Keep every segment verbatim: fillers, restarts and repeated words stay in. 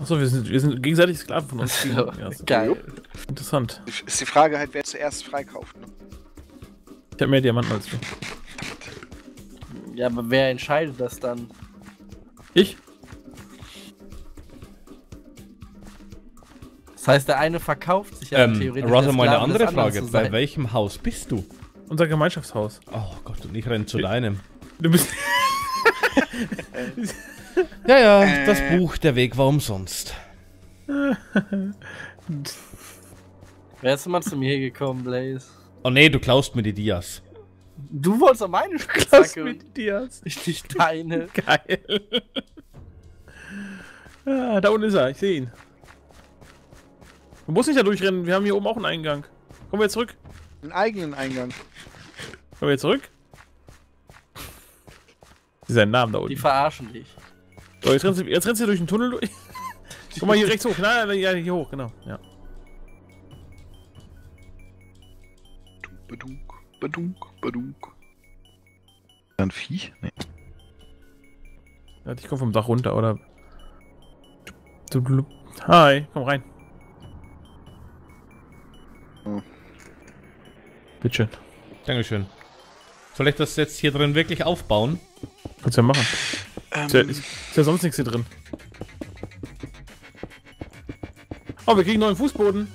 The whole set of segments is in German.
Achso, wir sind, wir sind gegenseitig Sklaven von uns. Ja, geil. Interessant. Ist die Frage halt, wer zuerst freikauft. Ne? Ich hab mehr Diamanten als du. Ja, aber wer entscheidet das dann? Ich? Das heißt, der eine verkauft sich ja ähm, theoretisch. Rather meine andere Frage, bei welchem Haus bist du? Unser Gemeinschaftshaus. Oh Gott, und ich renne zu ich, deinem. Du bist... ja, ja, das Buch, der Weg war umsonst. Wer ist denn mal zu mir gekommen, Blaze? Oh nee, du klaust mir die Dias. Du wolltest an meine Spitzhacke mit Dias. Ich nicht deine. Geil. Ja, da unten ist er, ich sehe ihn. Du musst nicht da durchrennen, wir haben hier oben auch einen Eingang. Kommen wir jetzt zurück. Einen eigenen Eingang. Kommen wir jetzt zurück. Seinen Namen da unten. Die verarschen dich. So, jetzt rennst du, jetzt rennst du durch den Tunnel durch. Guck mal hier rechts hoch. Nein, nein, ja, hier hoch, genau. Ja. Badunk, badunk, badunk. Dann Viech? Nee. Ja, ich komm vom Dach runter, oder? Hi, komm rein. Oh. Bitteschön. Dankeschön. Soll ich das jetzt hier drin wirklich aufbauen? Kannst du ja machen. Ähm. Ist, ja, ist, ist ja sonst nichts hier drin. Oh, wir kriegen neuen Fußboden.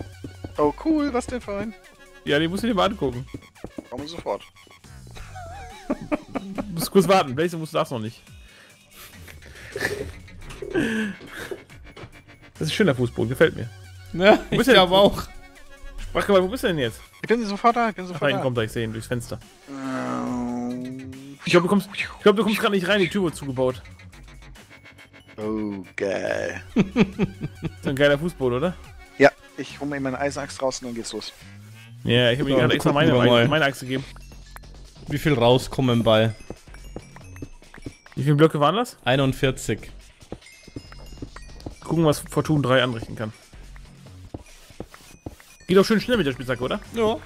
Oh cool, was denn für ein? Ja, den musst du dir mal angucken. Komm sofort. Du musst kurz warten, Blaze, musst du darfst noch nicht. Das ist ein schöner Fußboden, gefällt mir. Ja, ich glaube auch. Sprach mal, wo bist du denn jetzt? Ich bin sofort da, ich bin sofort da. Nein, kommt da, ich sehe ihn durchs Fenster. Ich glaube, du kommst, ich glaub, du kommst gerade nicht rein, die Tür wurde zugebaut. Oh, geil. So ein geiler Fußboden, oder? Ja, ich hole mir meine Eisenaxt raus und dann geht's los. Ja, yeah, ich habe mir gerade extra meine, meine, meine Axt gegeben. Wie viel rauskommen bei? Wie viele Blöcke waren das? einundvierzig. Gucken, was Fortune drei anrichten kann. Geht doch schön schnell mit der Spitzhacke, oder? Ja.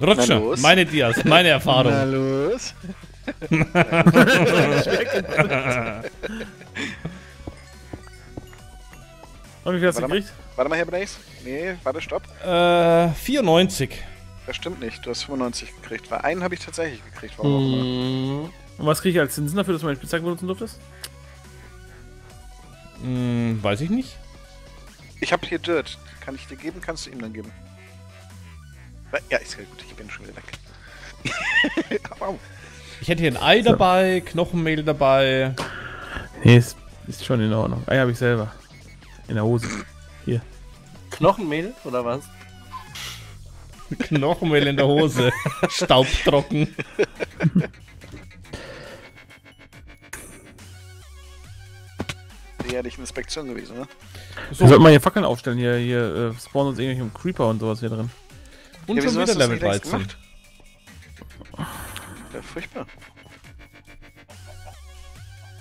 Rutsche, meine Dias, meine Erfahrung. Na los. Und wie viel hast du gekriegt? Warte mal, Herr Blaze. Nee, warte, stopp. Äh, vierundneunzig. Das stimmt nicht, du hast fünfundneunzig gekriegt. Weil einen habe ich tatsächlich gekriegt. Warum mm. Und was kriege ich als Zinsen dafür, dass du meine Spitzhacke benutzen durftest? Mm, weiß ich nicht. Ich habe hier Dirt. Kann ich dir geben, kannst du ihm dann geben. Ja, ist ja gut, ich bin schon wieder weg. Ich hätte hier ein Ei dabei, Knochenmehl dabei. Nee, ist, ist schon in Ordnung. Ei habe ich selber. In der Hose. Hier. Knochenmehl, oder was? Knochenmehl in der Hose. Staubtrocken. Ja, dich eine Inspektion gewesen, ne? So. Sollte man hier Fackeln aufstellen, hier, hier äh, spawnen uns irgendwelche Creeper und sowas hier drin. Und ja, schon wieder Level dreizehn. Ja, furchtbar.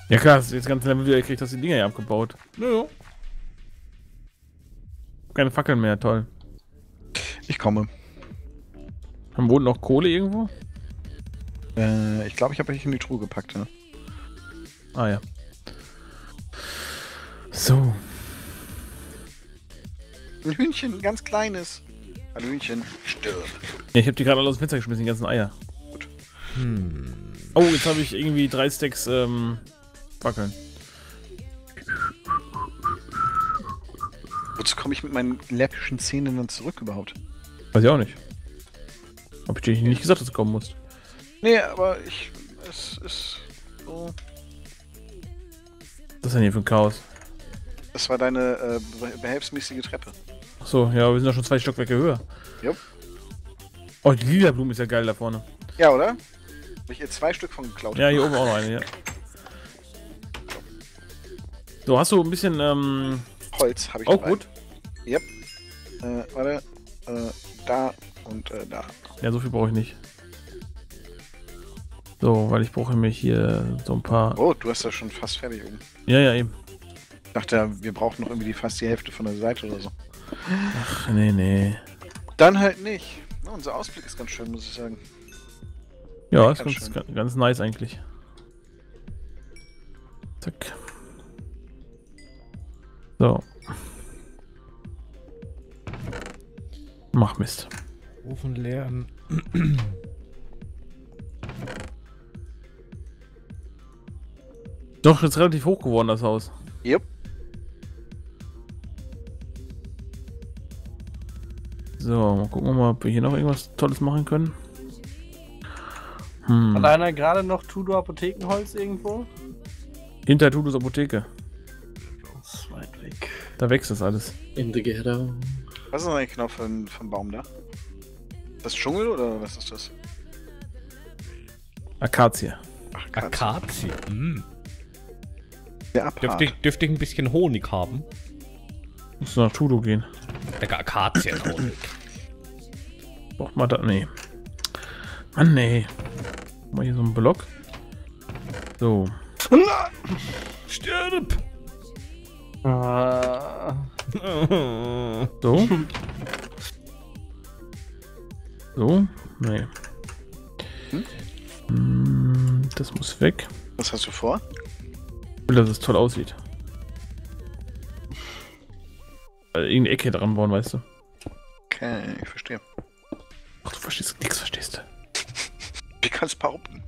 Ja klar, das ganze Level wieder kriegt, dass die Dinger hier abgebaut. Nö. Keine Fackeln mehr, toll. Ich komme. Haben wohl noch Kohle irgendwo? Äh, ich glaube, ich habe mich in die Truhe gepackt, ne? Ah ja. So. Ein Hühnchen, ein ganz kleines. Hallöchen, stirb. Ja, ich hab die gerade alle aus dem Fenster geschmissen, die ganzen Eier. Gut. Hm. Oh, jetzt habe ich irgendwie drei Stacks, ähm, Fackeln. Wozu komme ich mit meinen läppischen Zähnen dann zurück überhaupt? Weiß ich auch nicht. Hab ich dir nicht gesagt, dass du kommen musst. Nee, aber ich... es ist... so... Was ist denn hier für ein Chaos? Das war deine, äh, behelfsmäßige Treppe. So, ja, wir sind doch schon zwei Stockwerke höher. Jupp. Oh, die lila Blume ist ja geil da vorne. Ja, oder? Habe ich jetzt zwei Stück von geklaut. Ja, hier oben auch noch eine, ja. So, hast du ein bisschen, ähm... Holz habe ich auch dabei. Gut. Jupp. Äh, warte. Äh, da und äh, da. Ja, so viel brauche ich nicht. So, weil ich brauche nämlich hier so ein paar... Oh, du hast das schon fast fertig oben. Ja, ja, eben. Ich dachte, wir brauchen noch irgendwie fast die Hälfte von der Seite oder so. Ach, nee, nee. Dann halt nicht. Na, unser Ausblick ist ganz schön, muss ich sagen. Ja, ist ganz, ganz, ganz nice eigentlich. Zack. So. Mach Mist. Ofen leer an. Doch, jetzt relativ hoch geworden, das Haus. Yep. So, mal gucken wir mal, ob wir hier noch irgendwas Tolles machen können. Hm. Hat einer gerade noch Todoo Apothekenholz irgendwo? Hinter Todoos Apotheke. Das ist weit weg. Da wächst das alles. In the ghetto. Was ist eigentlich genau für ein, für ein Baum da? Das ist Dschungel oder was ist das? Akazie. Ach, Akazie. Akazie. Mm. Dürfte ich, dürfte ich ein bisschen Honig haben? Musst du nach Todoo gehen. Lecker Akazienhonig. Braucht man da? Nee. Mann, nee. Mal hier so einen Block. So. Stirb! So. So? Nee. Hm? Das muss weg. Was hast du vor? Ich will, dass es toll aussieht. Irgendeine Ecke dran bauen, weißt du. Okay, ich verstehe. Ach, du verstehst nichts, verstehst du? Ich kann es behaupten.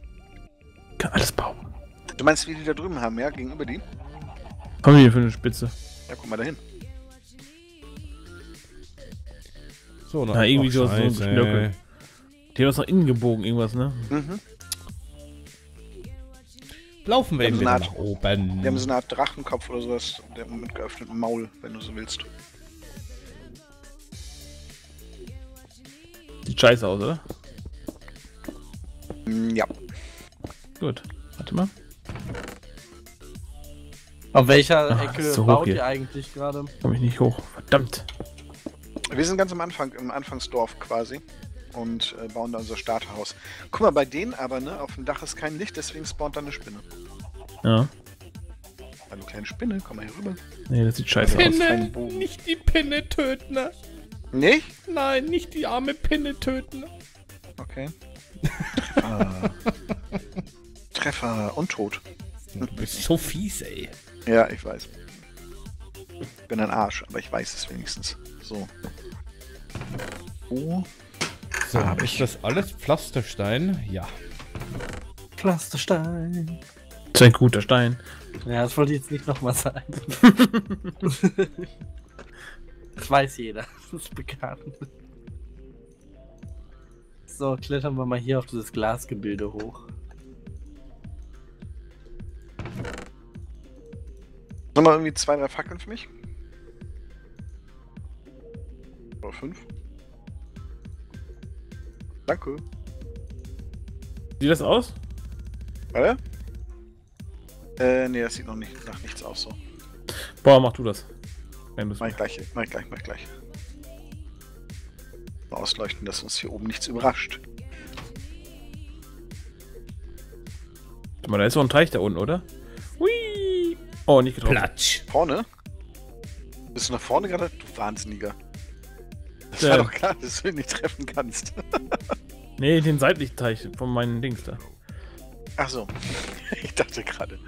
Ich kann alles behaupten. Du meinst, wie die da drüben haben, ja? Gegenüber die? Komm hier für eine Spitze. Ja, guck mal dahin. So, na, na irgendwie so ein Schnörkel. Die haben das nach innen gebogen, irgendwas, ne? Mhm. Laufen wir eben nach oben. Die haben so eine Art Drachenkopf oder sowas, der mit geöffnetem Maul, wenn du so willst. Sieht scheiße aus, oder? Ja. Gut, warte mal. Auf welcher Ach, Ecke so baut ihr eigentlich gerade? Komm ich nicht hoch, verdammt. Wir sind ganz am Anfang, im Anfangsdorf quasi. Und äh, bauen da unser Starterhaus. Guck mal, bei denen aber, ne, auf dem Dach ist kein Licht, deswegen spawnt da eine Spinne. Ja. Hallo, kleine Spinne, komm mal hier rüber. Nee, das sieht scheiße Pinne, aus. Nicht die Pinne töten. Nicht? Nein, nicht die arme Pinne töten. Okay. Treffer. Treffer und tot. Du bist so fies, ey. Ja, ich weiß. Ich bin ein Arsch, aber ich weiß es wenigstens. So. Oh. So, ah, ist ich. Das alles Pflasterstein? Ja. Pflasterstein. Das ist ein guter Stein. Ja, das wollte ich jetzt nicht nochmal sagen. Das weiß jeder. Das ist bekannt. So, klettern wir mal hier auf dieses Glasgebilde hoch. Noch mal irgendwie zwei, drei Fackeln für mich? Oder fünf? Danke. Sieht das aus? Warte? Äh, nee, das sieht noch nicht nach nichts aus so. Boah, mach du das. Nein, mach ich gleich, mach ich gleich, mach ich gleich. Mal ausleuchten, dass uns hier oben nichts überrascht. Guck mal, da ist so ein Teich da unten, oder? Hui! Oh, nicht getroffen. Platsch! Vorne? Bist du nach vorne gerade? Du Wahnsinniger. Das war doch klar, dass du ihn nicht treffen kannst. Nee, den seitlichen Teich von meinen Dings da. Ach so. Ich dachte gerade.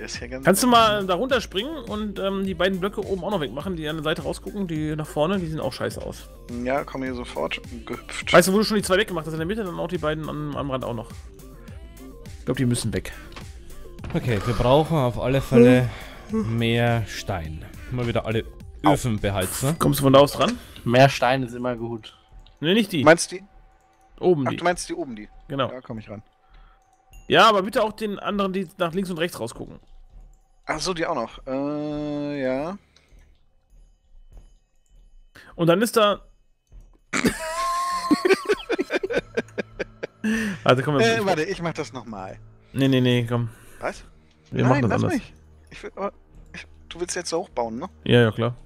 Der ist ja ganz. Kannst du mal da runterspringen und ähm, die beiden Blöcke oben auch noch wegmachen, die an der Seite rausgucken, die nach vorne, die sehen auch scheiße aus. Ja, komm hier sofort. Gehüpft. Weißt du, wo du schon die zwei weggemacht hast in der Mitte, dann auch die beiden am, am Rand auch noch. Ich glaube, die müssen weg. Okay, wir brauchen auf alle Fälle mehr Stein. Mal wieder alle Öfenbeheizer. Kommst du von da aus dran? Mehr Stein ist immer gut. Ne, nicht die. Meinst die? Oben Ach, die. Du meinst die oben die? Genau. Da komme ich ran. Ja, aber bitte auch den anderen, die nach links und rechts rausgucken. Ach so, die auch noch. Äh, ja. Und dann ist da... Also komm, äh, warte, ich mach das nochmal. Ne, ne, ne, komm. Was? Wir Nein, machen das lass anders. Mich. Ich will, aber ich, du willst jetzt so hochbauen, ne? Ja, ja, klar.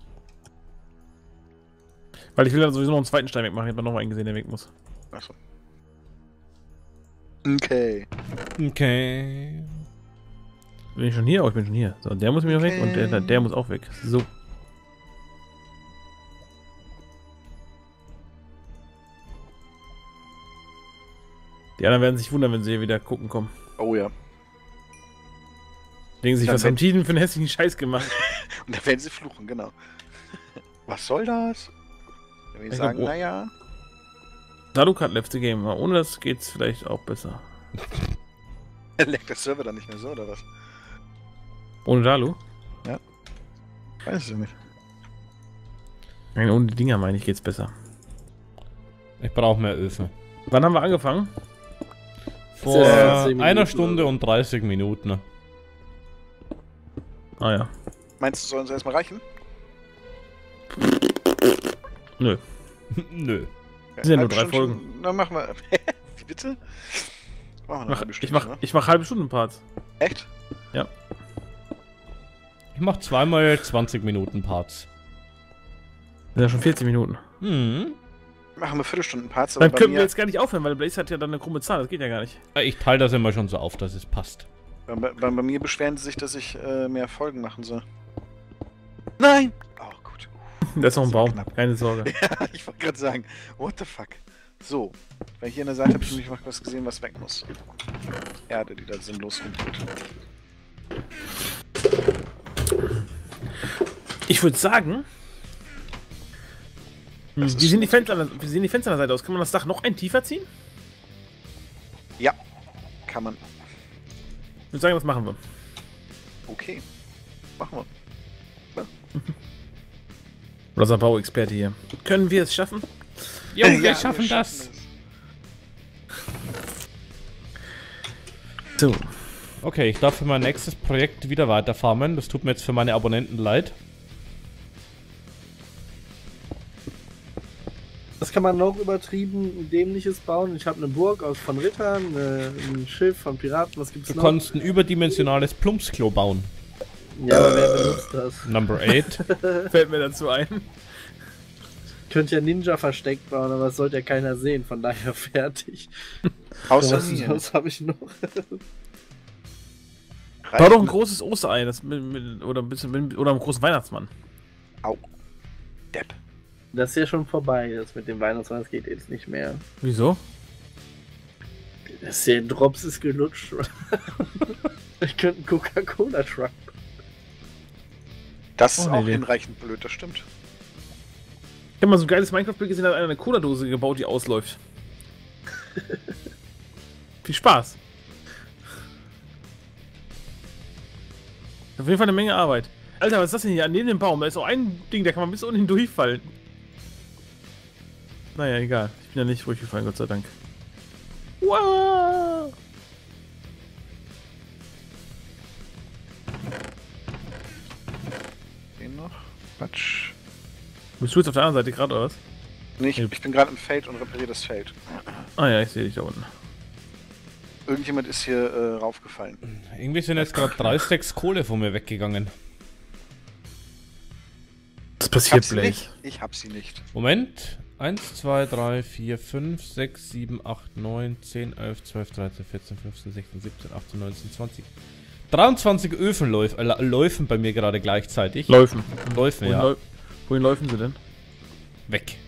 Weil ich will dann sowieso noch einen zweiten Stein wegmachen, ich hab noch mal einen gesehen, der weg muss. Achso. Okay. Okay. Bin ich schon hier? Oh, ich bin schon hier. So, der muss mir okay. weg und der, der muss auch weg. So. Die anderen werden sich wundern, wenn sie hier wieder gucken kommen. Oh ja. Denken sich, was haben die denn für einen hässlichen Scheiß gemacht? Und da werden sie fluchen, genau. Was soll das? Wenn wir sagen, naja. Taduk hat left the game, aber ohne das geht's vielleicht auch besser. Leckt der Server dann nicht mehr so, oder was? Ohne Dalu? Ja. Weiß ich nicht. Nein, ohne die Dinger meine ich geht's besser. Ich brauche mehr Öfen. Wann haben wir angefangen? Vor äh, einer Stunde und dreißig Minuten. Ah ja. Meinst du, sollen sie erstmal reichen? Nö. Nö. Das sind ja nur drei Folgen. Na, machen wir. Wie bitte? Machen wir noch eine Stunde, ne? Ich mach halbe Stunden Parts. Echt? Ja. Ich mach zweimal zwanzig Minuten Parts. Das sind ja schon vierzig Minuten. Mhm. Machen wir Viertelstunden Parts. Dann können wir jetzt gar nicht aufhören, weil Blaze hat ja dann eine krumme Zahl. Das geht ja gar nicht. Ich teile das immer schon so auf, dass es passt. Bei, bei, bei mir beschweren sie sich, dass ich äh, mehr Folgen machen soll. Nein! Oh, gut. Uff, das ist noch ein Baum, knapp. Keine Sorge. Ja, ich wollte gerade sagen, what the fuck. So, weil hier an der Seite habe ich nämlich noch was gesehen, was weg muss. Erde, die da sinnlos rumgeht. Ich würde sagen... Wie sehen, die Fenster an der, wie sehen die Fenster an der Seite aus? Kann man das Dach noch ein tiefer ziehen? Ja, kann man. Ich würde sagen, das machen wir. Okay, machen wir. Unser Bauexperte hier. Können wir es schaffen? Jo, ja, wir schaffen wir das. Schaffen so. Okay, ich darf für mein nächstes Projekt wieder weiterfarmen. Das tut mir jetzt für meine Abonnenten leid. Das kann man noch übertrieben dämliches bauen. Ich habe eine Burg aus von Rittern, eine, ein Schiff von Piraten, was gibt's du noch? Du kannst ein überdimensionales Plumpsklo bauen. Ja, aber wer benutzt das? Number eight. Fällt mir dazu ein. Ich könnte ja Ninja versteckt bauen, aber das sollte ja keiner sehen, von daher fertig. Außer so, was habe ich noch? Bau doch ein großes Osterei, das mit, mit, oder, ein bisschen, mit, oder einen großen Weihnachtsmann. Au. Depp. Das ist ja schon vorbei, das mit dem Weihnachtsmann, das geht jetzt nicht mehr. Wieso? Das hier Drops ist gelutscht. Ich könnte einen Coca-Cola-Truck. Das ist oh, auch nee, hinreichend blöd, das stimmt. Ich habe mal so ein geiles Minecraft-Bild gesehen, da hat einer eine Cola-Dose gebaut, die ausläuft. Viel Spaß. Auf jeden Fall eine Menge Arbeit. Alter, was ist das denn hier? Neben dem Baum, da ist auch ein Ding, da kann man bis unten durchfallen. Naja, egal. Ich bin ja nicht ruhig gefallen, Gott sei Dank. Wow. Den noch? Quatsch. Bist du jetzt auf der anderen Seite gerade, oder was? Nee, ich, ich bin gerade im Feld und repariere das Feld. Ah ja, ich sehe dich da unten. Irgendjemand ist hier äh, raufgefallen. Irgendwie sind jetzt gerade drei Stacks Kohle von mir weggegangen. Was passiert, Blaze? Ich hab sie nicht. Moment. eins, zwei, drei, vier, fünf, sechs, sieben, acht, neun, zehn, elf, zwölf, dreizehn, vierzehn, fünfzehn, sechzehn, siebzehn, achtzehn, neunzehn, zwanzig. dreiundzwanzig Öfen läuf, äh, läufen bei mir gerade gleichzeitig. Läufen? Läufen, wohin, ja. Läu wohin läufen sie denn? Weg.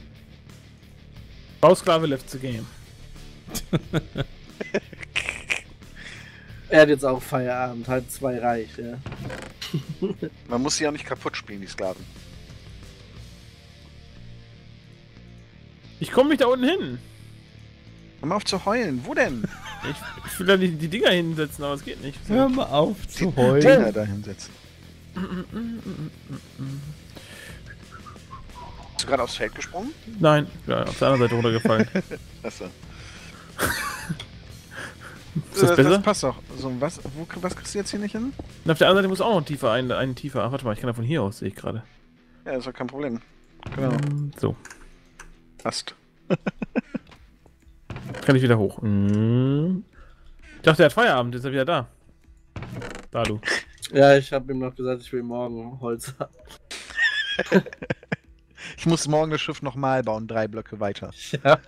Bausklave left the game. Er hat jetzt auch Feierabend, halb zwei reicht, ja. Man muss sie ja nicht kaputt spielen, die Sklaven. Ich komme nicht da unten hin. Hör mal auf zu heulen. Wo denn? Ich, ich will da die, die Dinger hinsetzen, aber es geht nicht. Hör mal auf zu heulen. Die Dinger da hinsetzen. Hast du gerade aufs Feld gesprungen? Nein, ja, auf der anderen Seite runtergefallen. Achso. Ist das, das besser? Das passt doch. So, was, wo, was kriegst du jetzt hier nicht hin? Und auf der anderen Seite muss auch noch tiefer, einen, einen tiefer. Ach, warte mal, ich kann da von hier aus, sehe ich gerade. Ja, ist doch kein Problem. Genau. So. Passt. Kann ich wieder hoch. Ich dachte, er hat Feierabend, ist er wieder da. Da, du. Ja, ich habe ihm noch gesagt, ich will morgen Holz haben. Ich muss morgen das Schiff nochmal bauen, drei Blöcke weiter. Ja,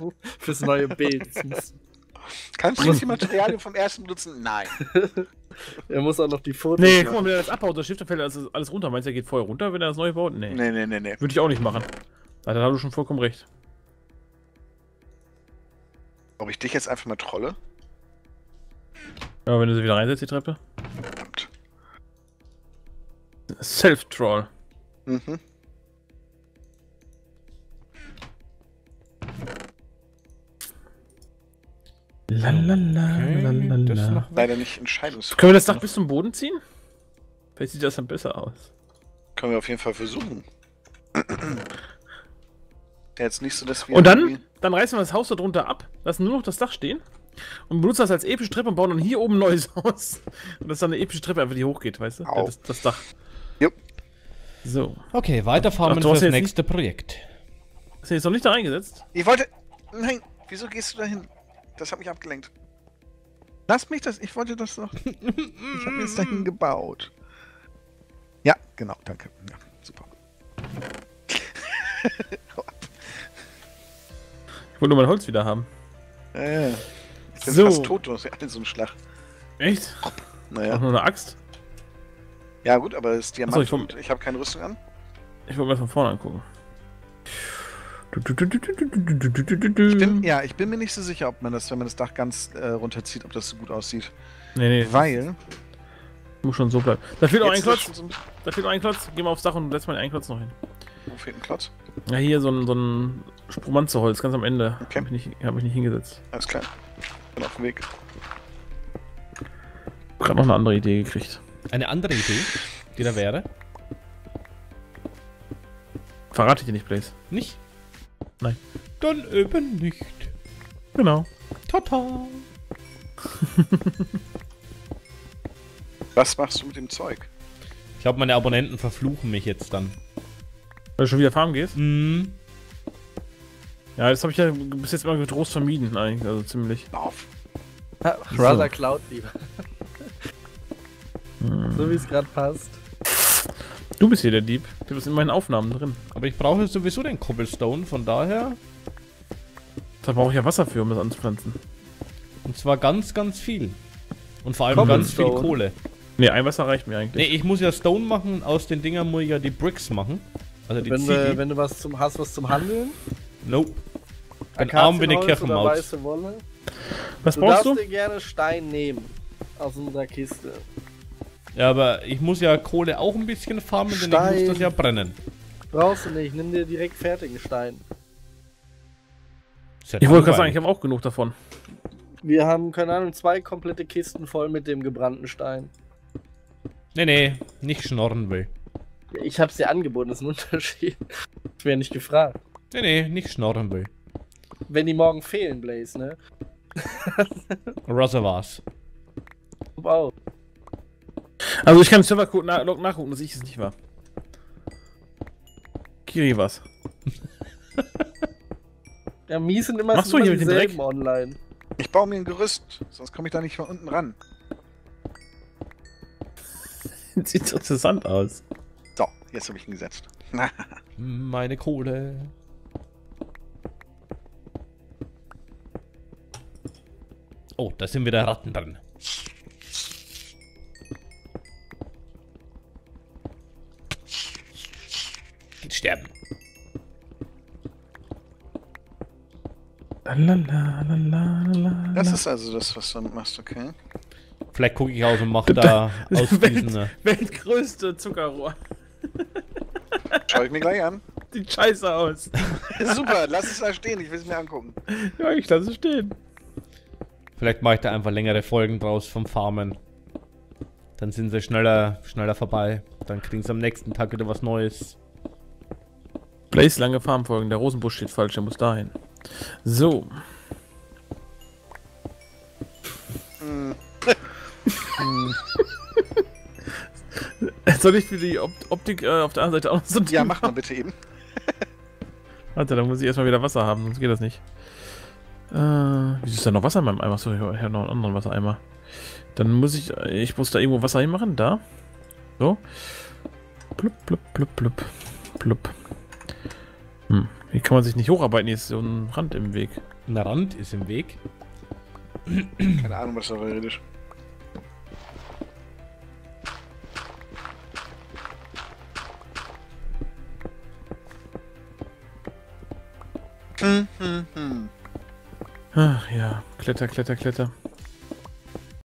fürs neue Bild. Kannst du die Materialien vom ersten benutzen? Nein. Er muss auch noch die Fotos. Nee, guck mal, wenn er das abbaut, das Schiff, dann fällt alles, alles runter. Meinst du, er geht vorher runter, wenn er das neu baut? Nee. Nee, nee, nee, nee. Würde ich auch nicht machen. Da hast du schon vollkommen recht. Ob ich dich jetzt einfach mal trolle? Aber wenn du sie wieder reinsetzt, die Treppe. Self-Troll. Mhm. Lalalala. Okay, das ist noch leider nicht entscheidungsfähig. Können wir das Dach bis zum Boden ziehen? Vielleicht sieht das dann besser aus. Können wir auf jeden Fall versuchen. Jetzt nicht so, dass wir. Und dann, dann reißen wir das Haus da drunter ab, lassen nur noch das Dach stehen und benutzen das als epische Treppe und bauen dann hier oben ein neues Haus. Und das ist dann eine epische Treppe, einfach die hochgeht, weißt du? Ja, das, das Dach. Jupp. So. Okay, weiterfahren wir das nächste nicht... Projekt. Hast du jetzt noch nicht da reingesetzt? Ich wollte. Nein, wieso gehst du da hin? Das hat mich abgelenkt. Lass mich das, ich wollte das noch. Ich habe mir jetzt dahin gebaut. Ja, genau, danke. Ja, super. Ich wollte nur mein Holz wieder haben. Ja, ja. Ich bin so fast tot, du hast ja alle so einen Schlag. Echt? Naja. Auch nur eine Axt? Ja gut, aber das Diamant. Achso, ich wollt, ich habe keine Rüstung an. Ich wollte mal von vorne angucken. Ich bin, ja, ich bin mir nicht so sicher, ob man das, wenn man das Dach ganz äh, runterzieht, ob das so gut aussieht. Nee, nee. Weil... Muss schon so bleiben. Da fehlt noch ein Klotz. So... Da fehlt noch ein Klotz. Geh mal aufs Dach und setz mal den einen Klotz noch hin. Wo fehlt ein Klotz? Ja, hier so ein, so ein Spromanzeholz, ganz am Ende. Okay. Hab ich nicht, hab mich nicht hingesetzt. Alles klar. Bin auf dem Weg. Ich hab gerade noch eine andere Idee gekriegt. Eine andere Idee, die da wäre? Verrate ich dir nicht, Blaze. Nicht? Nein. Dann eben nicht. Genau. Tata. Was machst du mit dem Zeug? Ich glaube, meine Abonnenten verfluchen mich jetzt dann. Weil du schon wieder farmen gehst? Mhm. Ja, das habe ich ja bis jetzt immer getrost vermieden eigentlich, also ziemlich. Auf. Rather so. Cloud lieber. Hm. So wie es gerade passt. Du bist hier der Dieb. Du bist in meinen Aufnahmen drin. Aber ich brauche sowieso den Cobblestone, von daher... Da brauche ich ja Wasser für, um das anzupflanzen. Und zwar ganz, ganz viel. Und vor allem ganz viel Kohle. Ne, ein Wasser reicht mir eigentlich. Ne, ich muss ja Stone machen, aus den Dingern muss ich ja die Bricks machen. Also die wenn, du, wenn du was zum, hast, was zum Handeln? Nope. Ein Arm wie eine Kirchenmaus. Was brauchst du? Du darfst dir gerne Stein nehmen. Aus unserer Kiste. Ja, aber ich muss ja Kohle auch ein bisschen farmen, denn Stein. Ich muss das ja brennen. Brauchst du nicht, nimm dir direkt fertigen Stein. Ja, ich wollte gerade sagen, ich habe auch genug davon. Wir haben, keine Ahnung, zwei komplette Kisten voll mit dem gebrannten Stein. Nee, nee, nicht schnorren will. Ich hab's dir angeboten, das ist ein Unterschied. Ich wäre nicht gefragt. Nee, nee, nicht schnorren will. Wenn die morgen fehlen, Blaze, ne? Reservoirs. Wow. Also ich kann den Servercode na log nachgucken, dass ich es nicht war. Kiri war's. Ja, mies sind immer so dieselben online. Ich baue mir ein Gerüst, sonst komme ich da nicht von unten ran. Sieht so interessant aus. So, jetzt habe ich ihn gesetzt. Meine Kohle. Oh, da sind wieder Ratten drin. Sterben. Das ist also das, was du damit machst, okay? Vielleicht gucke ich aus und mache da aus diesen... Welt, weltgrößte Zuckerrohr. Schau ich mir gleich an. Sieht scheiße aus. Super, lass es da stehen, ich will es mir angucken. Ja, ich lasse es stehen. Vielleicht mache ich da einfach längere Folgen draus vom Farmen. Dann sind sie schneller, schneller vorbei. Dann kriegen sie am nächsten Tag wieder was Neues. Blaze, lange Farmfolgen. Der Rosenbusch steht falsch, der muss dahin. So. Mm. Soll ich für die Optik äh, auf der anderen Seite auch noch so ein... Ja, mach mal bitte eben. Warte, dann muss ich erstmal wieder Wasser haben, sonst geht das nicht. Äh, wieso ist da noch Wasser in meinem Eimer? So, ich habe noch einen anderen Wassereimer. Dann muss ich... Ich muss da irgendwo Wasser hinmachen, da. So. Plupp, plupp, plupp, plupp. Plupp. Hm, hier kann man sich nicht hocharbeiten, hier ist so ein Rand im Weg. Ein Rand ist im Weg? Keine Ahnung, was da redest. Hm, hm, hm. Ach ja, kletter, kletter, kletter.